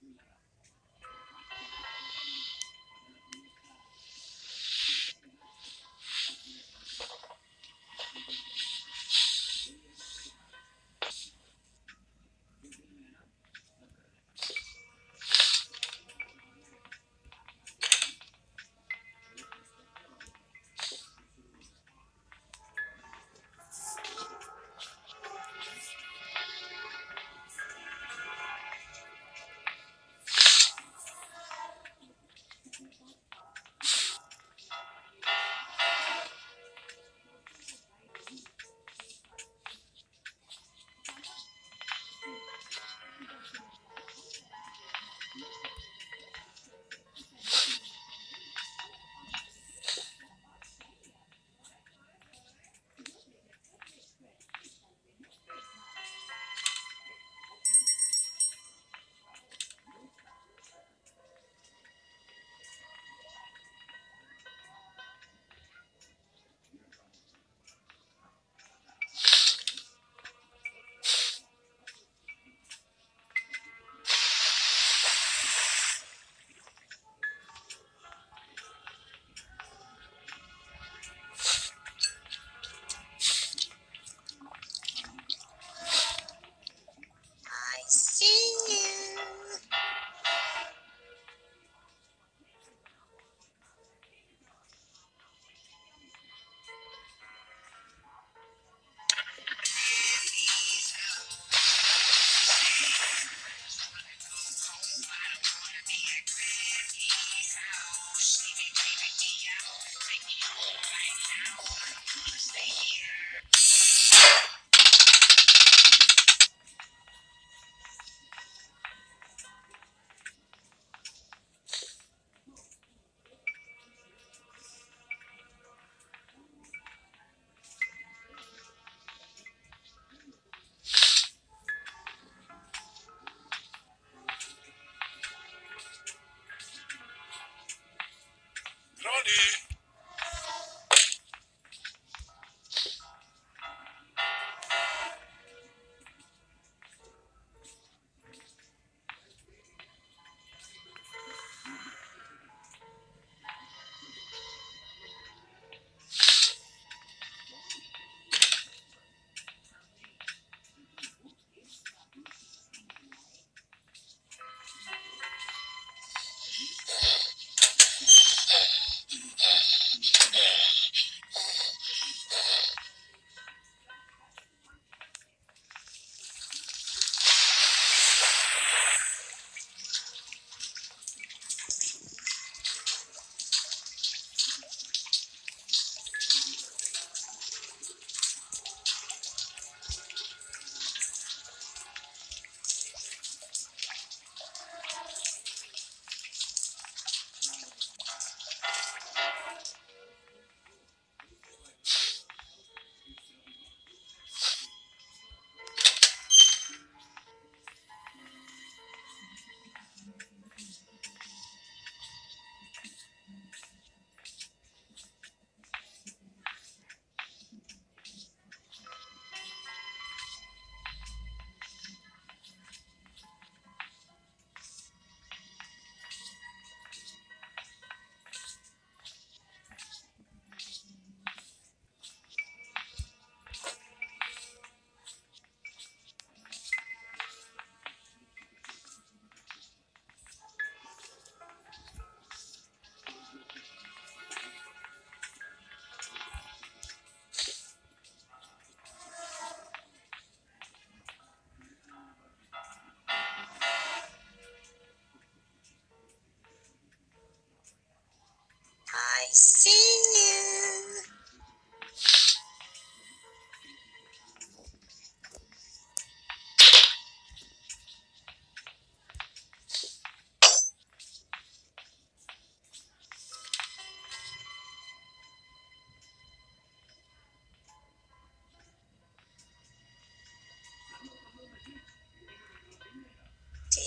Do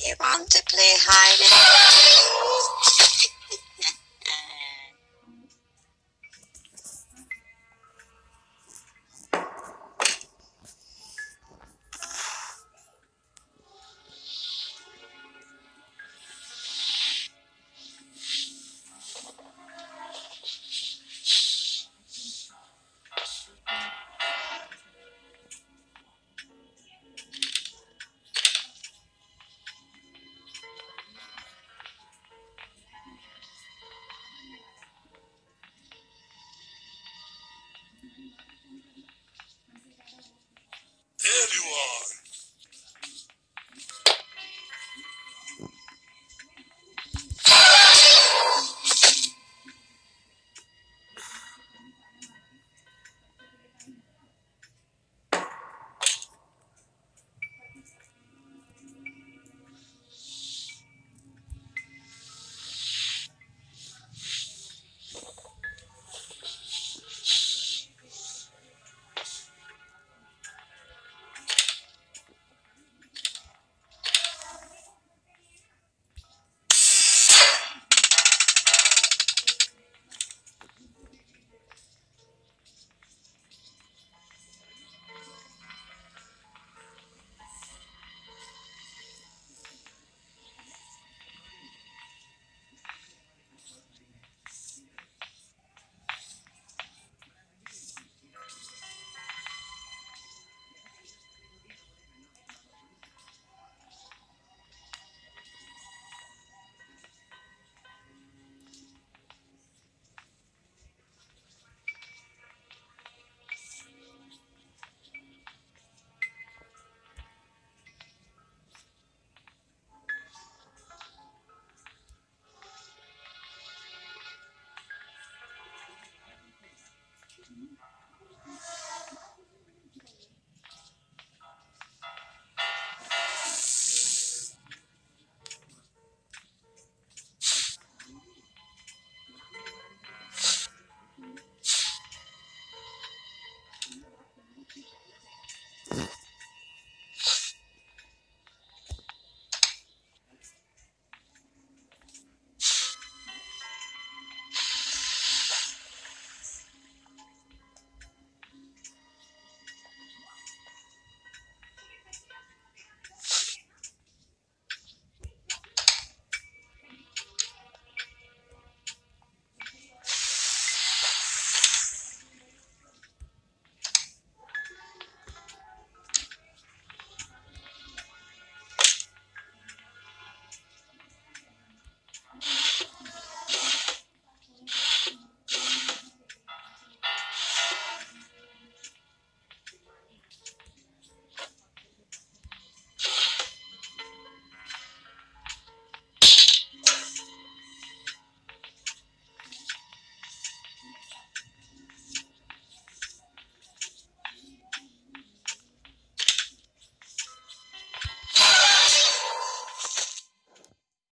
you want to play hide and